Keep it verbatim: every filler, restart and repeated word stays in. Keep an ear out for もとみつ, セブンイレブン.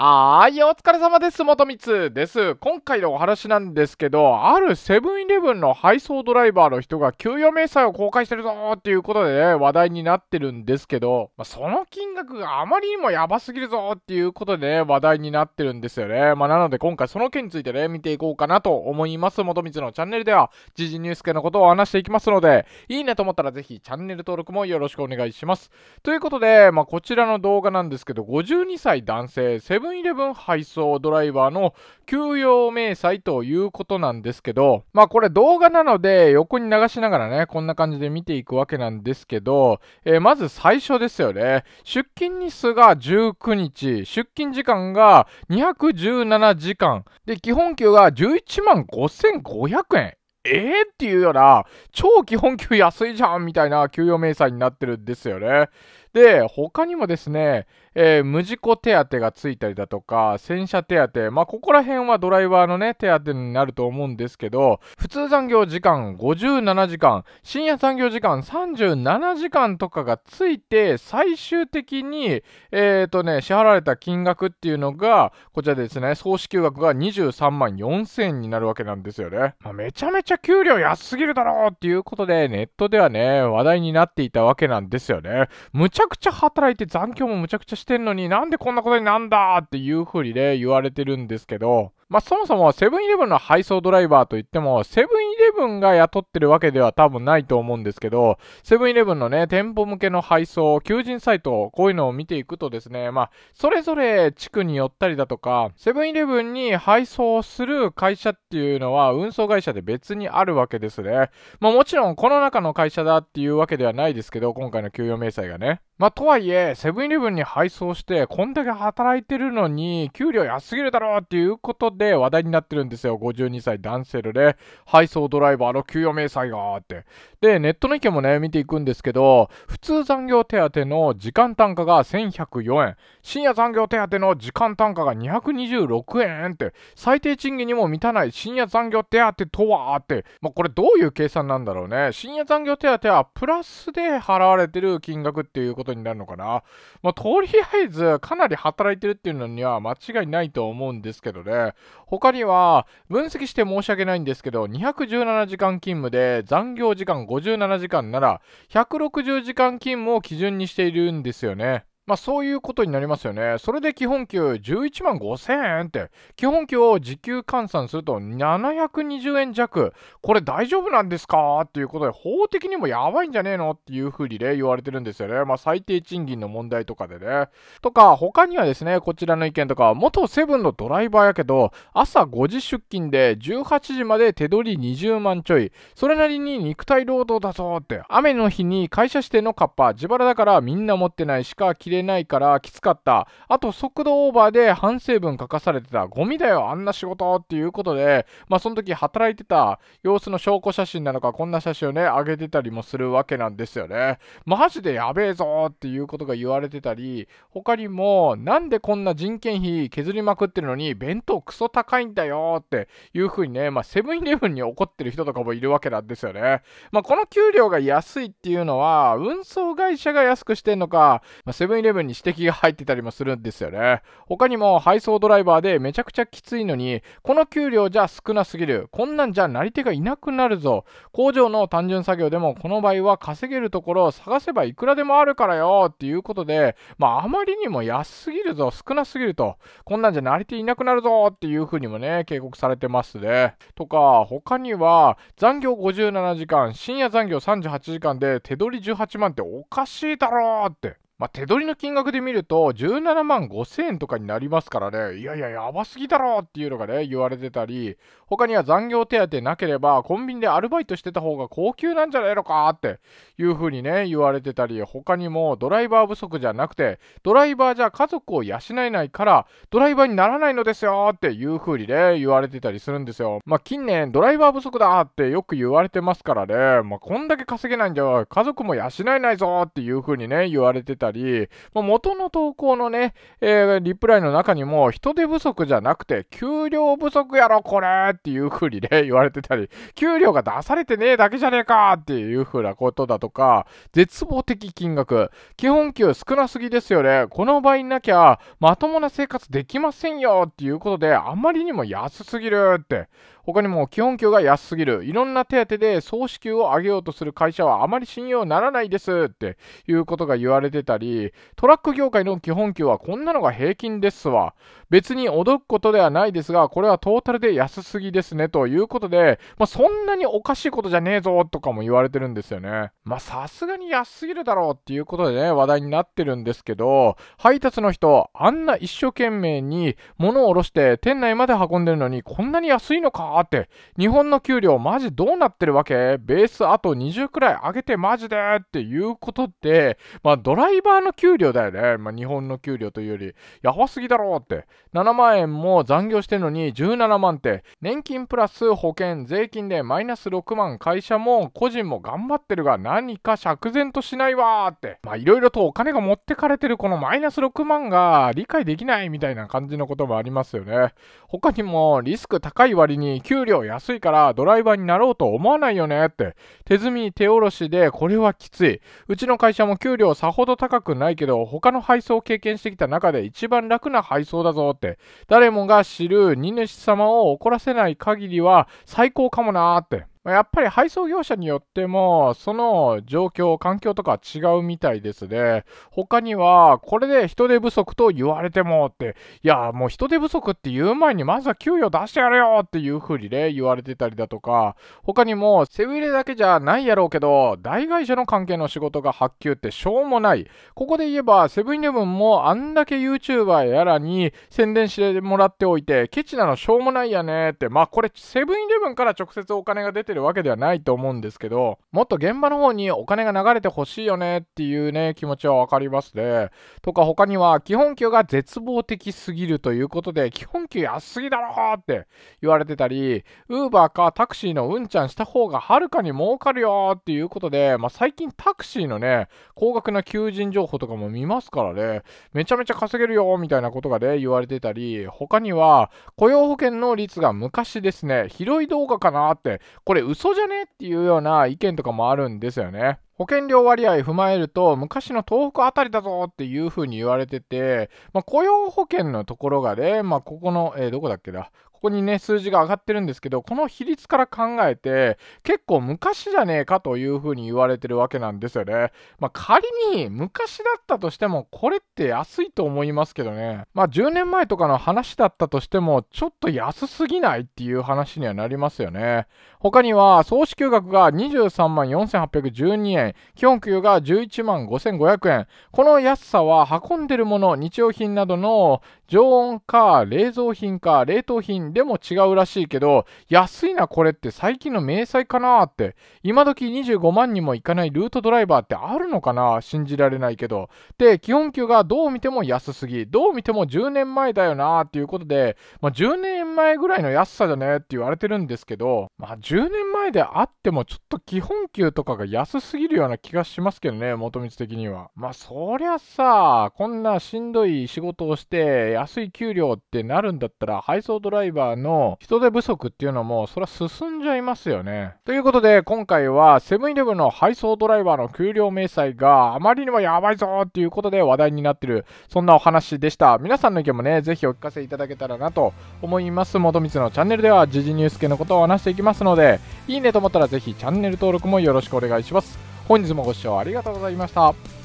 はーい、お疲れ様です。元光です。今回のお話なんですけど、あるセブンイレブンの配送ドライバーの人が給与明細を公開してるぞーっていうことで、ね、話題になってるんですけど、まあ、その金額があまりにもやばすぎるぞーっていうことで、ね、話題になってるんですよね。まあ、なので今回その件についてね、見ていこうかなと思います。元光のチャンネルでは、時事ニュース系のことを話していきますので、いいねと思ったらぜひチャンネル登録もよろしくお願いします。ということで、まあ、こちらの動画なんですけど、ごじゅうにさい男性、セブンセブンイレブン配送ドライバーの給与明細ということなんですけど、まあこれ動画なので横に流しながらね、こんな感じで見ていくわけなんですけど、えー、まず最初ですよね。出勤日数がじゅうくにち、出勤時間がにひゃくじゅうななじかんで、基本給がじゅういちまんごせんごひゃくえん。えーっていうような、超基本給安いじゃんみたいな給与明細になってるんですよね。で、他にもですね、えー、無事故手当がついたりだとか、洗車手当、まあ、ここら辺はドライバーのね、手当になると思うんですけど、普通残業時間ごじゅうななじかん、深夜残業時間さんじゅうななじかんとかがついて、最終的に、えーとね、支払われた金額っていうのが、こちらですね、総支給額がにじゅうさんまんよんせんえんになるわけなんですよね。まあ、めちゃめちゃ給料安すぎるだろうっていうことで、ネットではね、話題になっていたわけなんですよね。むちゃくちゃ働いて残業もむちゃくちゃしてんのに、なんでこんなことになんだっていうふうにね、言われてるんですけど、まあそもそもセブンイレブンの配送ドライバーといっても、セブンイレブンが雇ってるわけでは多分ないと思うんですけど、セブンイレブンのね、店舗向けの配送、求人サイト、こういうのを見ていくとですね、まあ、それぞれ地区によったりだとか、セブンイレブンに配送する会社っていうのは、運送会社で別にあるわけですね。まあもちろん、この中の会社だっていうわけではないですけど、今回の給与明細がね。まあ、とはいえ、セブンイレブンに配送して、こんだけ働いてるのに、給料安すぎるだろうっていうことで話題になってるんですよ。ごじゅうにさい男性で、ね、配送ドライバーの給与明細がーって。で、ネットの意見もね、見ていくんですけど、普通残業手当の時間単価がせんひゃくよえん、深夜残業手当の時間単価がにひゃくにじゅうろくえんって、最低賃金にも満たない深夜残業手当とはーって、まあ、これどういう計算なんだろうね。深夜残業手当はプラスで払われてる金額っていうことになるのかな。まあ、とりあえずかなり働いてるっていうのには間違いないと思うんですけどね。他には分析して申し訳ないんですけど、にひゃくじゅうななじかん勤務で残業時間ごじゅうななじかんならひゃくろくじゅうじかん勤務を基準にしているんですよね。まあそういうことになりますよね。それで基本給じゅういちまんごせんえんって、基本給を時給換算するとななひゃくにじゅうえん弱、これ大丈夫なんですかっていうことで、法的にもやばいんじゃねえのっていうふうにね、言われてるんですよね。まあ最低賃金の問題とかでね。とか、他にはですね、こちらの意見とか、元セブンのドライバーやけど、朝ごじ出勤でじゅうはちじまで手取りにじゅうまんちょい、それなりに肉体労働だぞって、雨の日に会社指定のカッパ、自腹だからみんな持ってないしか切れないからきつかった、あと速度オーバーで反省文書かされてた、ゴミだよあんな仕事っていうことで、まあその時働いてた様子の証拠写真なのか、こんな写真をね上げてたりもするわけなんですよね。マジでやべえぞっていうことが言われてたり、他にもなんでこんな人件費削りまくってるのに弁当クソ高いんだよっていう風にね、まあセブンイレブンに怒ってる人とかもいるわけなんですよね。まあこの給料が安いっていうのは運送会社が安くしてんのか、まあ、セブンセブンイレブンに指摘が入ってたりもするんですよね。他にも配送ドライバーでめちゃくちゃきついのに、この給料じゃ少なすぎる、こんなんじゃなり手がいなくなるぞ、工場の単純作業でもこの場合は稼げるところを探せばいくらでもあるからよっていうことで、まああまりにも安すぎるぞ、少なすぎると、こんなんじゃなり手いなくなるぞっていうふうにもね、警告されてますね。とか、他には残業ごじゅうななじかん、深夜残業さんじゅうはちじかんで手取りじゅうはちまんっておかしいだろうって。まあ手取りの金額で見るとじゅうななまんごせんえんとかになりますからね、いやいややばすぎだろっていうのがね、言われてたり、他には残業手当なければコンビニでアルバイトしてた方が高級なんじゃないのかっていうふうにね、言われてたり、他にもドライバー不足じゃなくて、ドライバーじゃ家族を養えないからドライバーにならないのですよっていうふうにね、言われてたりするんですよ。まあ近年ドライバー不足だってよく言われてますからね、まあこんだけ稼げないんじゃ家族も養えないぞっていうふうにね、言われてたりしたり、まあ、元の投稿のね、えー、リプライの中にも人手不足じゃなくて給料不足やろこれっていう風にね言われてたり、給料が出されてねえだけじゃねえかっていう風なことだとか、絶望的金額、基本給少なすぎですよね、この倍なきゃまともな生活できませんよっていうことで、あまりにも安すぎるって、他にも基本給が安すぎる、いろんな手当で総支給を上げようとする会社はあまり信用ならないですっていうことが言われてたり、トラック業界の基本給はこんなのが平均ですわ、別に驚くことではないですがこれはトータルで安すぎですねということで、まあ、そんなにおかしいことじゃねえぞとかも言われてるんですよね。まあさすがに安すぎるだろうっていうことでね話題になってるんですけど、配達の人あんな一生懸命に物を下ろして店内まで運んでるのにこんなに安いのかって、日本の給料マジどうなってるわけ、ベースあとにじゅうくらい上げてマジでっていうことって、まあドライバーの給料だよね、まあ、日本の給料というよりやばすぎだろうって、ななまんえんも残業してるのにじゅうななまんって、年金プラス保険税金でマイナスろくまん、会社も個人も頑張ってるが何か釈然としないわーって、まあいろいろとお金が持ってかれてるこのマイナスろくまんが理解できないみたいな感じのこともありますよね。他にもリスク高い割に給料安いからドライバーになろうと思わないよねって、手積み手下ろしでこれはきつい、うちの会社も給料さほど高くないけど他の配送を経験してきた中で一番楽な配送だぞって、誰もが知る荷主様を怒らせない限りは最高かもなーって、やっぱり配送業者によってもその状況環境とか違うみたいですね。他にはこれで人手不足と言われてもって、いやもう人手不足って言う前にまずは給与出してやれよっていう風にね言われてたりだとか、他にも背売れだけじゃないやろうけど大会社の関係の仕事が発給ってしょうもない、ここで言えばセブンイレブンもあんだけ ユーチューバー やらに宣伝してもらっておいてケチなのしょうもないやねって、まあこれセブンイレブンから直接お金が出てるわけではないと思うんですけど、もっと現場の方にお金が流れてほしいよねっていうね気持ちは分かりますね。とか他には基本給が絶望的すぎるということで基本給安すぎだろって言われてたり、ウーバーかタクシーのうんちゃんした方がはるかに儲かるよっていうことで、まあ、最近タクシーのね高額な求人情報とかも見ますからね、めちゃめちゃ稼げるよみたいなことがね言われてたり、他には雇用保険の率が昔ですね広い動画かなって、これ嘘じゃねっていうような意見とかもあるんですよね。保険料割合踏まえると昔の東北あたりだぞっていう風に言われてて、まあ、雇用保険のところがね、まあ、ここの、えー、どこだっけだ、ここにね数字が上がってるんですけど、この比率から考えて結構昔じゃねえかというふうに言われてるわけなんですよね。まあ仮に昔だったとしてもこれって安いと思いますけどね、まあじゅうねんまえとかの話だったとしてもちょっと安すぎないっていう話にはなりますよね。他には総支給額がにじゅうさんまんよんせんはっぴゃくじゅうにえん、基本給がじゅういちまんごせんごひゃくえん、この安さは運んでるもの日用品などの常温か冷蔵品か冷凍品でも違うらしいけど、安いなこれって最近の明細かなーって、今時にじゅうごまんにもいかないルートドライバーってあるのかな、信じられないけど。で基本給がどう見ても安すぎ、どう見てもじゅうねんまえだよなーっていうことで、まあ、じゅうねんまえぐらいの安さじゃねって言われてるんですけど、まあ、じゅうねんまえであってもちょっと基本給とかが安すぎるような気がしますけどね、元光的には。まあそりゃさこんなしんどい仕事をして安い給料ってなるんだったら配送ドライバードライバーの人手不足っていうのもそれは進んじゃいますよね。ということで今回はセブンイレブンの配送ドライバーの給料明細があまりにもやばいぞっていうことで話題になってる、そんなお話でした。皆さんの意見もねぜひお聞かせいただけたらなと思います。元光のチャンネルでは時事ニュース系のことを話していきますので、いいねと思ったらぜひチャンネル登録もよろしくお願いします。本日もご視聴ありがとうございました。